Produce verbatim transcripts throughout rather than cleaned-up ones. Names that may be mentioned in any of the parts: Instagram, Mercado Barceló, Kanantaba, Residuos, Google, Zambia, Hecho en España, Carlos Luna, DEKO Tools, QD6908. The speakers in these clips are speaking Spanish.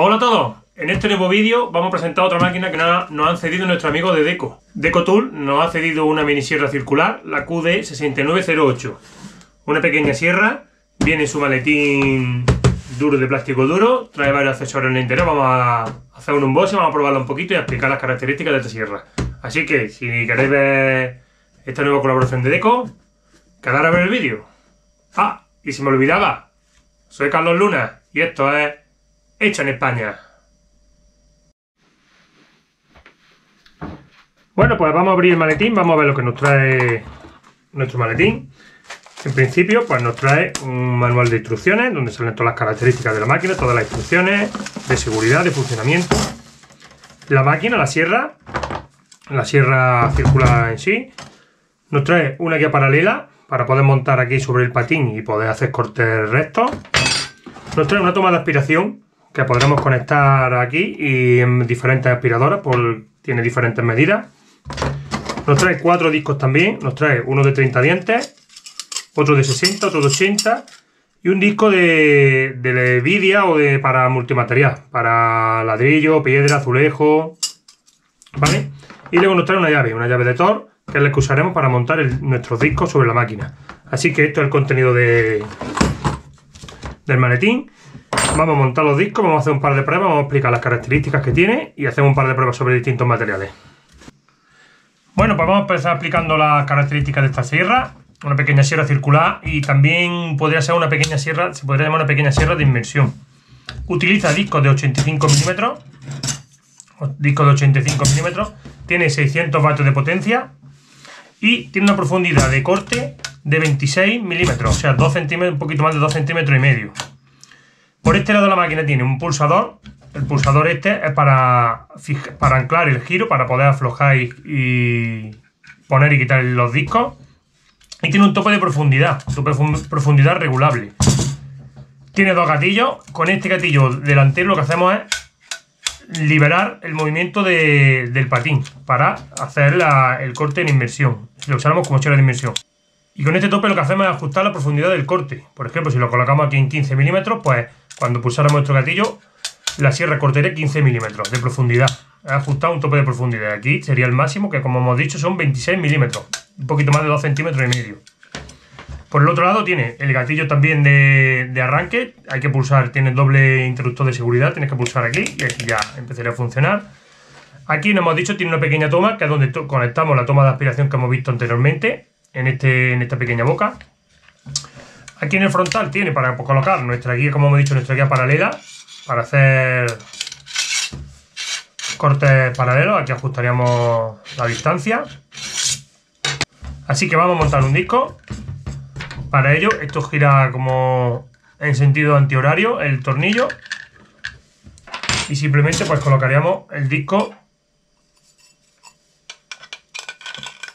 Hola a todos, en este nuevo vídeo vamos a presentar otra máquina que nos han cedido nuestro amigo de DEKO. DEKO Tools nos ha cedido una mini sierra circular, la Q D seis nueve cero ocho. Una pequeña sierra, viene su maletín duro de plástico duro, trae varios accesorios en el interior. Vamos a hacer un unboxing, vamos a probarla un poquito y a explicar las características de esta sierra. Así que si queréis ver esta nueva colaboración de DEKO, quedad a ver el vídeo. Ah, y si me olvidaba, soy Carlos Luna y esto es Hecho en España. Bueno, pues vamos a abrir el maletín, vamos a ver lo que nos trae nuestro maletín. En principio, pues nos trae un manual de instrucciones, donde salen todas las características de la máquina, todas las instrucciones de seguridad, de funcionamiento. La máquina, la sierra, la sierra circular en sí. Nos trae una guía paralela, para poder montar aquí sobre el patín y poder hacer cortes rectos. Nos trae una toma de aspiración, que podremos conectar aquí y en diferentes aspiradoras, por, tiene diferentes medidas. Nos trae cuatro discos también, nos trae uno de treinta dientes, otro de sesenta, otro de ochenta y un disco de, de vidia o de para multimaterial, para ladrillo, piedra, azulejo, ¿vale? Y luego nos trae una llave, una llave de Thor, que es la que usaremos para montar el, nuestros discos sobre la máquina. Así que esto es el contenido de, del maletín. Vamos a montar los discos, vamos a hacer un par de pruebas, vamos a explicar las características que tiene y hacemos un par de pruebas sobre distintos materiales. Bueno, pues vamos a empezar explicando las características de esta sierra. Una pequeña sierra circular y también podría ser una pequeña sierra, se podría llamar una pequeña sierra de inmersión. Utiliza discos de ochenta y cinco milímetros, discos de ochenta y cinco milímetros, tiene seiscientos vatios de potencia y tiene una profundidad de corte de veintiséis milímetros, o sea, dos centímetros, un poquito más de dos centímetros y medio. Por este lado la máquina tiene un pulsador, el pulsador este es para, fija, para anclar el giro, para poder aflojar y, y poner y quitar los discos. Y tiene un tope de profundidad, su profundidad regulable. Tiene dos gatillos, con este gatillo delantero lo que hacemos es liberar el movimiento de, del patín para hacer la, el corte en inmersión, lo usamos como sierra de inmersión. Y con este tope lo que hacemos es ajustar la profundidad del corte. Por ejemplo, si lo colocamos aquí en quince milímetros, pues cuando pulsáramos nuestro gatillo, la sierra cortaría quince milímetros de profundidad. He ajustado un tope de profundidad. Aquí sería el máximo, que como hemos dicho son veintiséis milímetros, un poquito más de dos centímetros y medio. Por el otro lado tiene el gatillo también de, de arranque. Hay que pulsar, tiene el doble interruptor de seguridad, tienes que pulsar aquí y aquí ya empezaría a funcionar. Aquí nos hemos dicho tiene una pequeña toma, que es donde conectamos la toma de aspiración que hemos visto anteriormente. En, este, en esta pequeña boca. Aquí en el frontal tiene para colocar nuestra guía, como hemos dicho, nuestra guía paralela, para hacer cortes paralelos. Aquí ajustaríamos la distancia. Así que vamos a montar un disco. Para ello, esto gira como en sentido antihorario el tornillo. Y simplemente pues colocaríamos el disco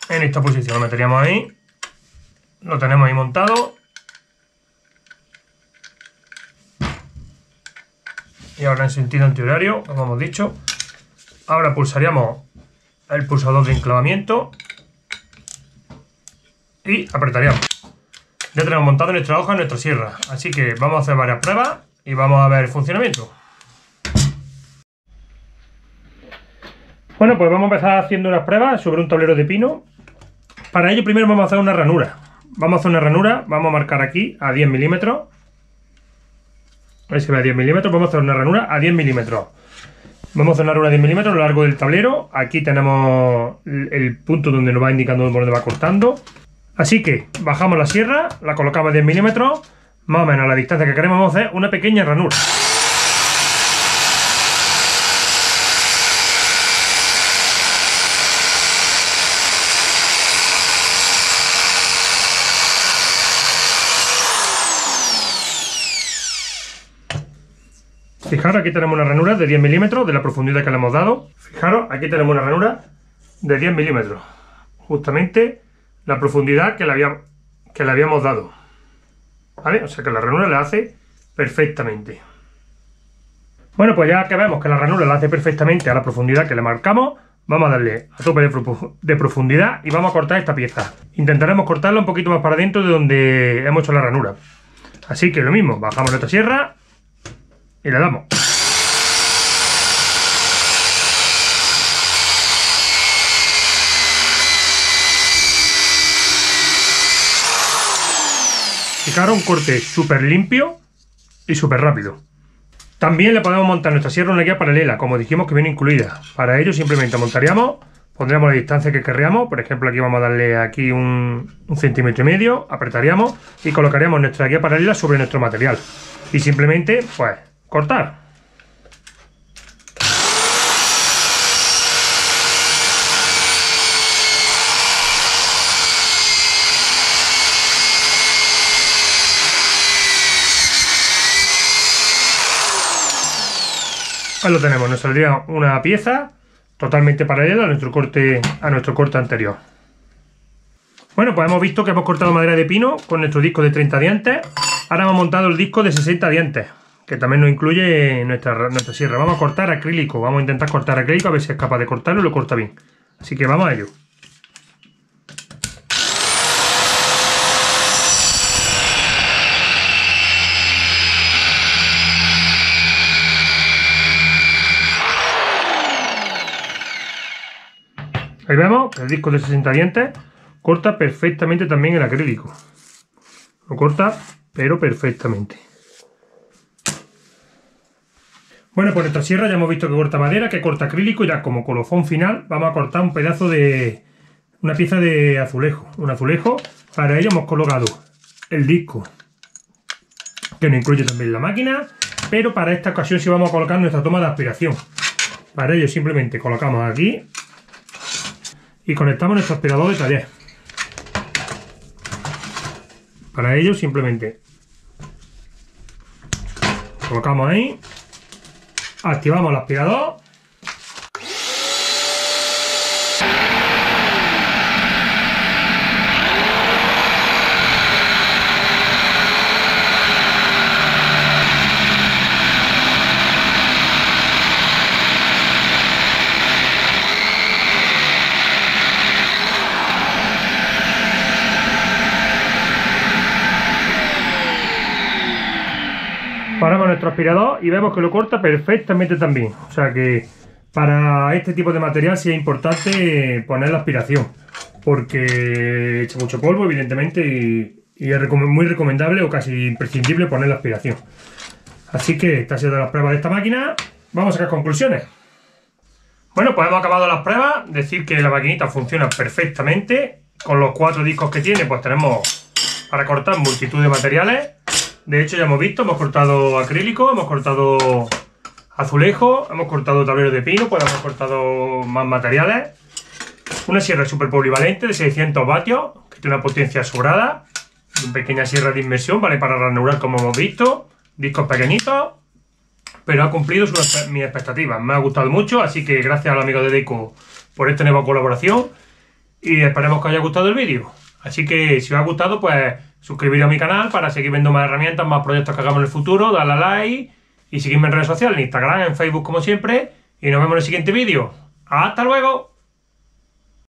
en esta posición, lo meteríamos ahí, lo tenemos ahí montado y ahora en sentido antihorario, como hemos dicho. Ahora pulsaríamos el pulsador de enclavamiento y apretaríamos. Ya tenemos montado nuestra hoja en nuestra sierra, así que vamos a hacer varias pruebas y vamos a ver el funcionamiento. Bueno, pues vamos a empezar haciendo unas pruebas sobre un tablero de pino. Para ello primero vamos a hacer una ranura. Vamos a hacer una ranura, vamos a marcar aquí a diez milímetros. Ahí se ve a diez milímetros, vamos a hacer una ranura a diez milímetros. Vamos a hacer una ranura a diez milímetros a lo largo del tablero. Aquí tenemos el punto donde nos va indicando por dónde va cortando. Así que bajamos la sierra, la colocamos a diez milímetros. Más o menos a la distancia que queremos vamos a hacer una pequeña ranura. Fijaros, aquí tenemos una ranura de diez milímetros, de la profundidad que le hemos dado. Fijaros, aquí tenemos una ranura de diez milímetros. Justamente la profundidad que le, había, que le habíamos dado. ¿Vale? O sea que la ranura la hace perfectamente. Bueno, pues ya que vemos que la ranura la hace perfectamente a la profundidad que le marcamos, vamos a darle a tope de profundidad y vamos a cortar esta pieza. Intentaremos cortarla un poquito más para adentro de donde hemos hecho la ranura. Así que lo mismo, bajamos nuestra sierra y le damos. fijaros, un corte súper limpio y súper rápido. También le podemos montar nuestra sierra una guía paralela, como dijimos que viene incluida. Para ello simplemente montaríamos, pondríamos la distancia que querríamos. Por ejemplo, aquí vamos a darle aquí un, un centímetro y medio, apretaríamos y colocaríamos nuestra guía paralela sobre nuestro material. Y simplemente, pues, cortar. Ahí lo tenemos, nos saldría una pieza totalmente paralela a nuestro corte, a nuestro corte anterior. Bueno, pues hemos visto que hemos cortado madera de pino con nuestro disco de treinta dientes. Ahora hemos montado el disco de sesenta dientes, que también nos incluye nuestra, nuestra sierra. Vamos a cortar acrílico, vamos a intentar cortar acrílico a ver si es capaz de cortarlo y lo corta bien. Así que vamos a ello. Ahí vemos que el disco de sesenta dientes corta perfectamente también el acrílico. Lo corta, pero perfectamente. Bueno, pues nuestra sierra ya hemos visto que corta madera, que corta acrílico, y ya como colofón final vamos a cortar un pedazo de... una pieza de azulejo. Un azulejo. Para ello hemos colocado el disco, que nos incluye también la máquina, pero para esta ocasión sí vamos a colocar nuestra toma de aspiración. Para ello simplemente colocamos aquí y conectamos nuestro aspirador de taller. Para ello simplemente colocamos ahí, activamos el aspirador aspirador y vemos que lo corta perfectamente también. O sea que para este tipo de material sí es importante poner la aspiración, porque echa mucho polvo evidentemente y, y es muy recomendable o casi imprescindible poner la aspiración. Así que estas han sido las pruebas de esta máquina. Vamos a sacar conclusiones. Bueno, pues hemos acabado las pruebas. Decir que la maquinita funciona perfectamente. Con los cuatro discos que tiene pues tenemos para cortar multitud de materiales. De hecho ya hemos visto, hemos cortado acrílico, hemos cortado azulejo, hemos cortado tablero de pino, pues hemos cortado más materiales. Una sierra super polivalente de seiscientos vatios, que tiene una potencia sobrada. Una pequeña sierra de inmersión, vale para ranurar como hemos visto. Discos pequeñitos, pero ha cumplido sus, mis expectativas. Me ha gustado mucho, así que gracias a los amigos de Deco por esta nueva colaboración. Y esperemos que os haya gustado el vídeo. Así que si os ha gustado, pues suscribiros a mi canal para seguir viendo más herramientas, más proyectos que hagamos en el futuro. Dale a like y seguidme en redes sociales, en Instagram, en Facebook como siempre. Y nos vemos en el siguiente vídeo. ¡Hasta luego!